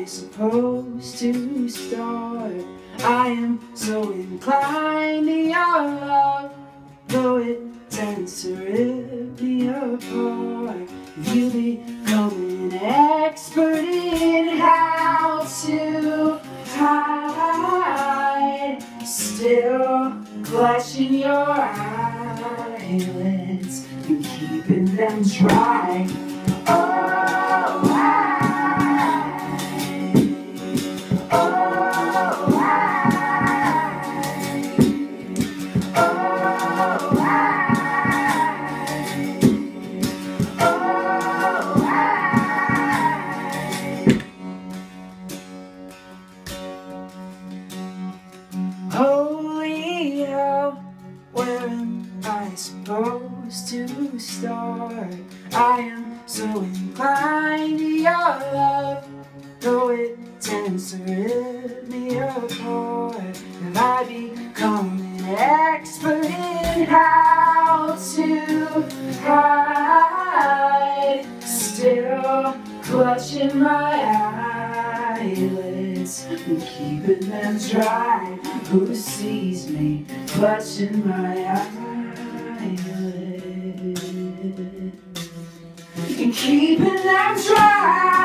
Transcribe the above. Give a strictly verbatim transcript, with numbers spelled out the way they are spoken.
I supposed to start? I am so inclined to your love, though it tends to rip me apart. You become an expert in how to hide, still clutching your eyelids and keeping them dry. Oh, supposed to start? I am so inclined to your love, though it tends to rip me apart. And I become an expert in how to hide, still clutching my eyelids and keeping them dry. Who sees me clutching my eyelids and keeping them dry?